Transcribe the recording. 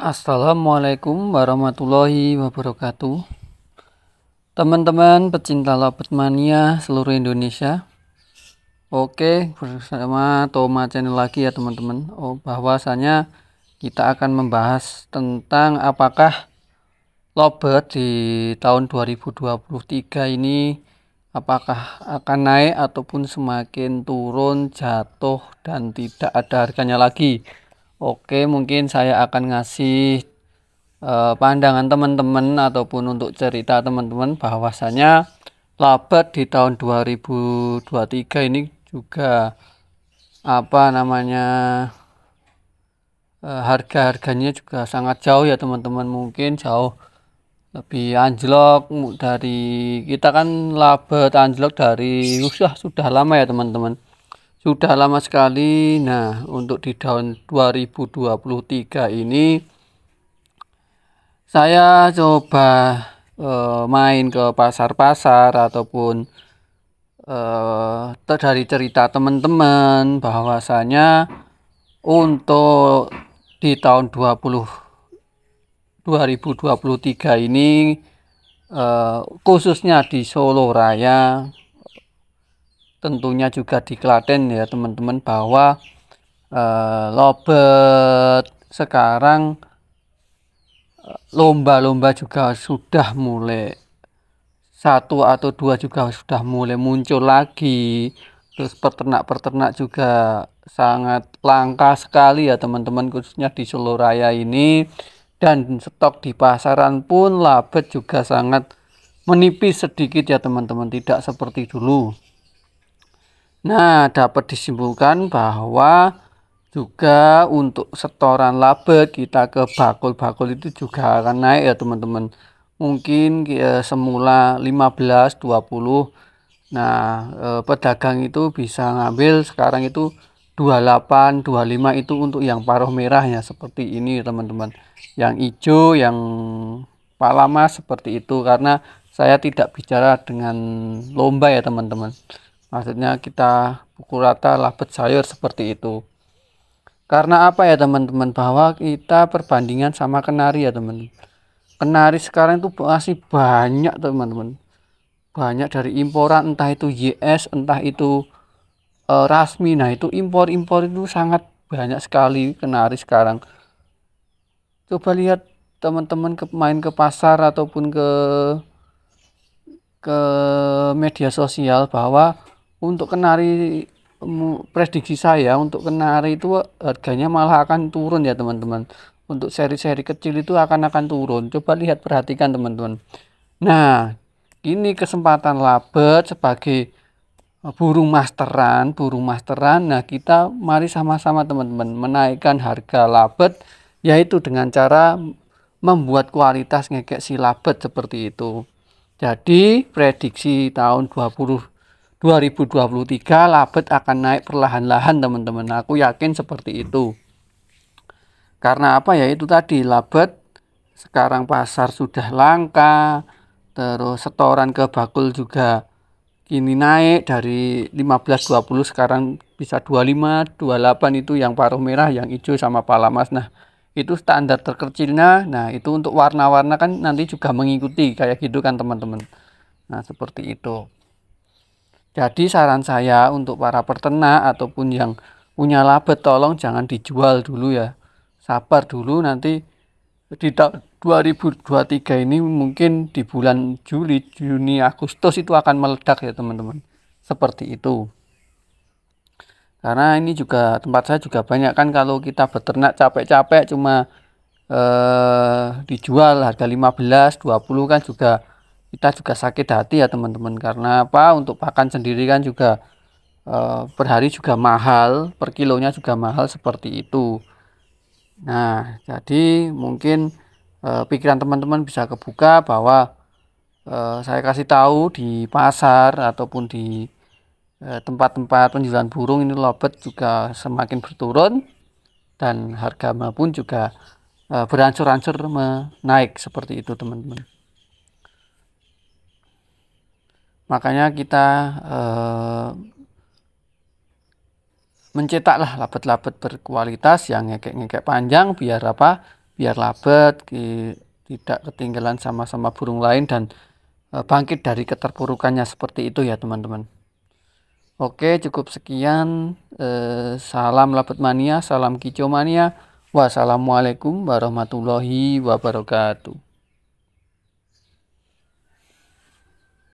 Assalamualaikum warahmatullahi wabarakatuh. Teman-teman pecinta lovebird mania seluruh Indonesia. Oke, bersama Toma Channel lagi ya teman-teman. Bahwasanya kita akan membahas tentang apakah lovebird di tahun 2023 ini apakah akan naik ataupun semakin turun, jatuh dan tidak ada harganya lagi. Oke, mungkin saya akan ngasih pandangan teman-teman ataupun untuk cerita teman-teman bahwasanya lovebird di tahun 2023 ini juga harga-harganya juga sangat jauh ya teman-teman, mungkin jauh lebih anjlok dari kita kan lovebird anjlok dari sudah lama ya teman-teman. Sudah lama sekali. Nah, untuk di tahun 2023 ini saya coba main ke pasar-pasar ataupun dari cerita teman-teman bahwasanya untuk di tahun 2023 ini khususnya di Solo Raya, tentunya juga di Klaten ya teman-teman, bahwa lovebird sekarang lomba-lomba juga sudah mulai satu atau dua juga sudah mulai muncul lagi. Terus peternak-peternak juga sangat langka sekali ya teman-teman, khususnya di Solo Raya ini, dan stok di pasaran pun lovebird juga sangat menipis sedikit ya teman-teman, tidak seperti dulu. Nah, dapat disimpulkan bahwa juga untuk setoran lovebird kita ke bakul-bakul itu juga akan naik ya teman-teman. Mungkin semula 15, 20. Nah, pedagang itu bisa ngambil sekarang itu 28, 25 itu untuk yang paruh merahnya seperti ini teman-teman. Yang hijau, yang palama seperti itu, karena saya tidak bicara dengan lomba ya teman-teman. Maksudnya kita pukul rata lovebird sayur seperti itu. Karena apa ya teman-teman? Bahwa kita perbandingan sama kenari ya teman-teman. Kenari sekarang itu masih banyak teman-teman. Banyak dari imporan, entah itu YS, entah itu rasmi. Nah, itu impor-impor itu sangat banyak sekali kenari sekarang. Coba lihat teman-teman main ke pasar ataupun ke media sosial, bahwa untuk kenari prediksi saya untuk kenari itu harganya malah akan turun ya teman-teman. Untuk seri-seri kecil itu akan turun. Coba lihat, perhatikan teman-teman. Nah, ini kesempatan lovebird sebagai burung masteran. Nah, kita mari sama-sama teman-teman menaikkan harga lovebird, yaitu dengan cara membuat kualitas ngekek si lovebird seperti itu. Jadi prediksi tahun 2023 lovebird akan naik perlahan-lahan teman-teman. Aku yakin seperti itu. Karena apa ya, itu tadi lovebird sekarang pasar sudah langka, terus setoran ke bakul juga ini naik dari 15-20 sekarang bisa 25, 28 itu yang paruh merah, yang hijau sama palamas. Nah, itu standar terkecilnya. Nah, itu untuk warna-warna kan nanti juga mengikuti kayak gitu kan teman-teman. Nah, seperti itu. Jadi saran saya untuk para peternak ataupun yang punya lovebird, tolong jangan dijual dulu ya. Sabar dulu, nanti di tahun 2023 ini mungkin di bulan Juli, Juni, Agustus itu akan meledak ya teman-teman. Seperti itu. Karena ini juga tempat saya juga banyak kan, kalau kita beternak capek-capek cuma dijual harga 15, 20 kan juga kita juga sakit hati ya teman-teman. Karena apa, untuk pakan sendiri kan juga per hari juga mahal, per kilonya juga mahal seperti itu. Nah, jadi mungkin pikiran teman-teman bisa kebuka bahwa saya kasih tahu di pasar ataupun di tempat-tempat penjualan burung ini lovebird juga semakin berturun dan harga pun juga berangsur-angsur menaik seperti itu teman-teman. Makanya kita mencetaklah lovebird berkualitas yang ngekek-ngekek panjang, biar apa? biar labet, tidak ketinggalan sama-sama burung lain dan bangkit dari keterpurukannya, seperti itu ya teman-teman. Oke, cukup sekian. Salam labet mania, salam kicau mania. Wassalamualaikum warahmatullahi wabarakatuh.